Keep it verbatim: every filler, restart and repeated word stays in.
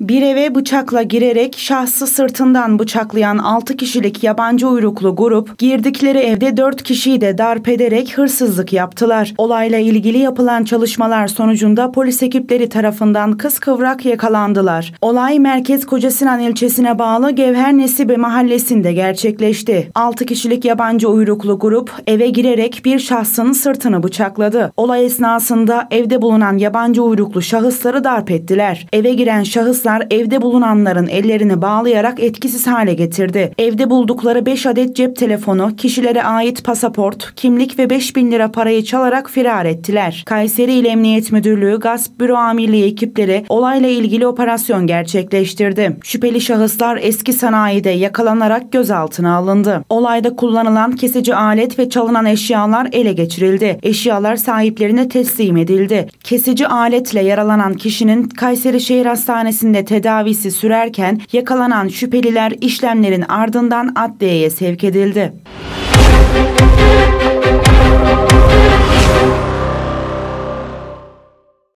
Bir eve bıçakla girerek şahsı sırtından bıçaklayan altı kişilik yabancı uyruklu grup, girdikleri evde dört kişiyi de darp ederek hırsızlık yaptılar. Olayla ilgili yapılan çalışmalar sonucunda polis ekipleri tarafından kıskıvrak yakalandılar. Olay merkez Kocasinan ilçesine bağlı Gevhernesibe mahallesinde gerçekleşti. altı kişilik yabancı uyruklu grup eve girerek bir şahsın sırtını bıçakladı. Olay esnasında evde bulunan yabancı uyruklu şahısları darp ettiler. Eve giren şahıslar evde bulunanların ellerini bağlayarak etkisiz hale getirdi. Evde buldukları beş adet cep telefonu, kişilere ait pasaport, kimlik ve beş bin lira parayı çalarak firar ettiler. Kayseri İl Emniyet Müdürlüğü Gasp Büro Amirliği ekipleri olayla ilgili operasyon gerçekleştirdi. Şüpheli şahıslar Eski Sanayi'de yakalanarak gözaltına alındı. Olayda kullanılan kesici alet ve çalınan eşyalar ele geçirildi. Eşyalar sahiplerine teslim edildi. Kesici aletle yaralanan kişinin Kayseri Şehir Hastanesi'nde tedavisi sürerken yakalanan şüpheliler işlemlerin ardından adliyeye sevk edildi.